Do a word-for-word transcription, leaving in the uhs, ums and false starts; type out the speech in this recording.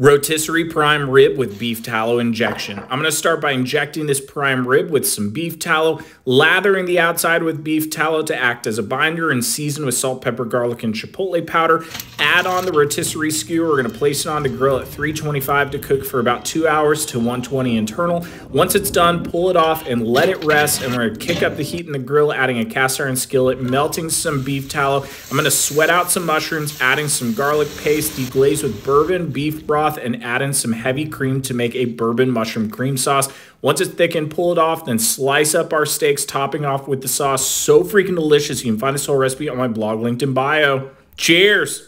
Rotisserie prime rib with beef tallow injection. I'm gonna start by injecting this prime rib with some beef tallow, lathering the outside with beef tallow to act as a binder, and season with salt, pepper, garlic, and chipotle powder. Add on the rotisserie skewer. We're gonna place it on the grill at three twenty-five to cook for about two hours to one twenty internal. Once it's done, pull it off and let it rest, and we're gonna kick up the heat in the grill, adding a cast iron skillet, melting some beef tallow. I'm gonna sweat out some mushrooms, adding some garlic paste, deglaze with bourbon, beef broth, and add in some heavy cream to make a bourbon mushroom cream sauce. Once it's thickened, pull it off, then slice up our steaks, topping off with the sauce. So freaking delicious. You can find this whole recipe on my blog linked in bio. Cheers.